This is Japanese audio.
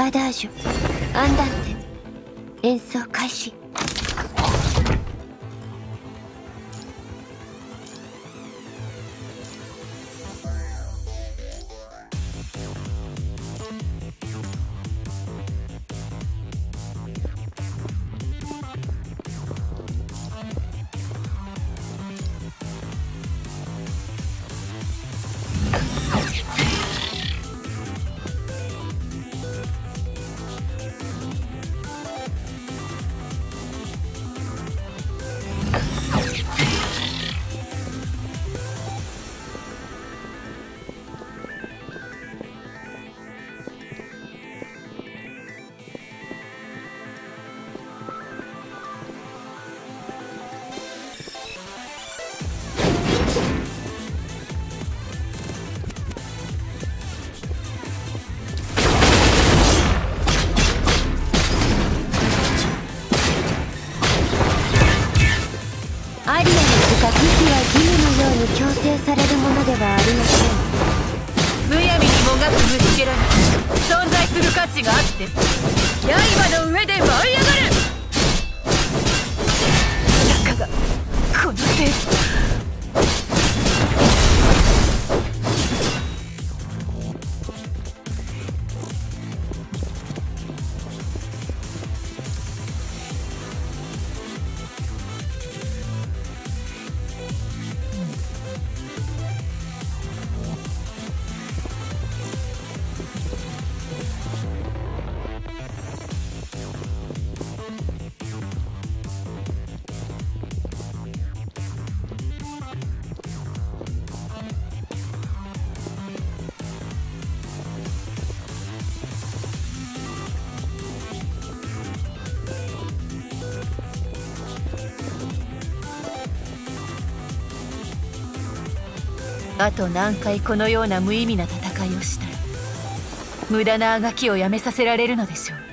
アダージュアンダンテ演奏開始。されるものではありません。むやみにもがくぶつけられ存在する価値があって刃の上で舞い上がる。たかがこの程度。あと何回このような無意味な戦いをしたら無駄なあがきをやめさせられるのでしょう。